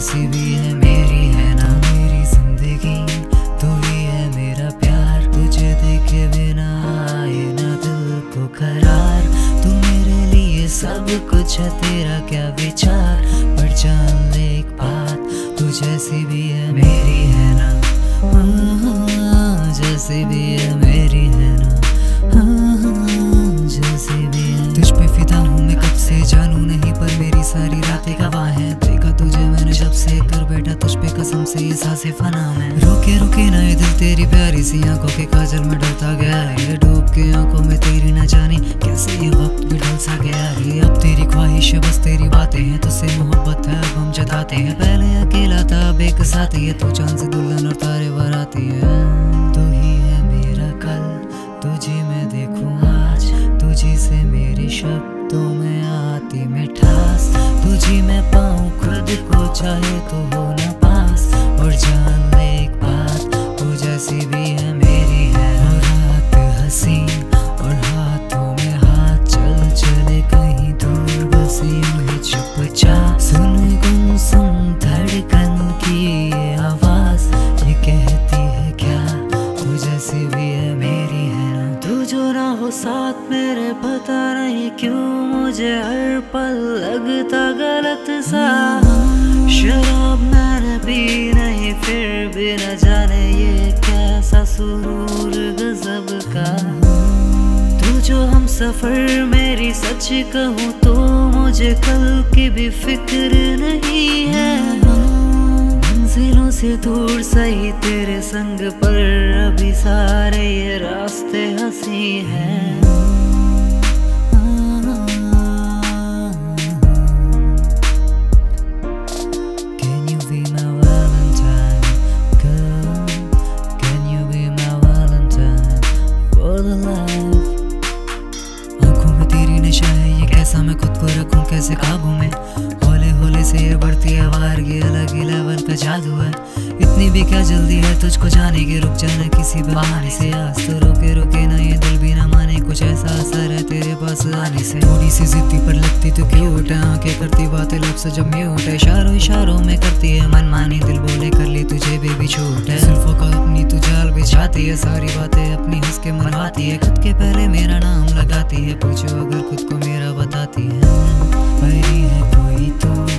कैसी भी है मेरी है ना मेरी जिंदगी, तू ही है मेरा प्यार। तुझे देखे बिना आए ना दिल को करार, तू मेरे लिए सब कुछ है, तेरा क्या विचार। पर जान ले एक बात, तू जैसी भी है मेरी है ना, जैसी भी है मेरी है ना, जैसी भी है। तुझ पे फिदा हूँ मैं कब से, जानू नहीं पर मेरी सारी रातें गवाह हैं। देखा तुझे मैंने जब से, कर बैठा तुझ पे कसम से ये सांसें फना हैं। रुके रुके ना ये दिल तेरी प्यारी सी आंखों के काजल में डूबता गया है। डूब के आंखों में तेरी न जाने कैसे ये वक्त भी ढल सा गया है। अब तेरी ख्वाहिश बस तेरी बातें हैं, तुझसे मोहब्बत है अब हम जताते हैं। पहले अकेला था अब एक साथी है, तू चांद से दुल्हन और तारे बराती है। तू ही है मेरा कल, तुझे मैं देखूँ आज, तुझे से मेरे शब्द तो मैं आती मिठास। तुझे मैं पाऊं खुद को, चाहे तो हो ना पास। और जान ले एक बात, तू जैसी भी है मेरी है। और रात हसीन और हाथों में हाथ, चल चले कहीं दूर बस यूं ही चुपचाप। सुन गुमसुम धड़कन की ये आवाज, ये कहती है क्या तू जैसी भी है मेरी है। तू जो ना हो साथ मेरे, पता नहीं क्यों मुझे हर पल लगता गलत सा। शराब मैंने पी नहीं फिर भी न जाने ये कैसा सुरूर गजब का। तू जो हम सफर मेरी, सच कहूँ तो मुझे कल की भी फिक्र नहीं है। मंजिलों से दूर सही तेरे संग, पर अभी सारे ये रास्ते हंसी हैं। आँखों में तेरी नशा है, ये कैसा मैं खुद को रखूं कैसे काबू में। होले होले से ये बढ़ती है वार, ये अलग ही लेवल का जादू है। इतनी भी क्या जल्दी है तुझको जाने की, रुक जाना किसी बहाने से। आज तो रोके रोके ना ये दिल भी ना माने, कुछ ऐसा असर है तेरे पास आने से। थोड़ी सी जिद्दी पर लगती तो क्यों उठा, आँखें करती बातें लफ्ज़ जब मैं उठा। इशारों इशारों में करती है मनमानी, दिल बोले कर ली तुझे बेबी छूट है। जुल्फों का अपनी तू जाल बिछाती है, सारी बातें अपनी हंस के मनवाती है। खुद के पहले मेरा नाम लगाती है, पूछो अगर खुद को मेरा बताती है। मेरी है कोई तो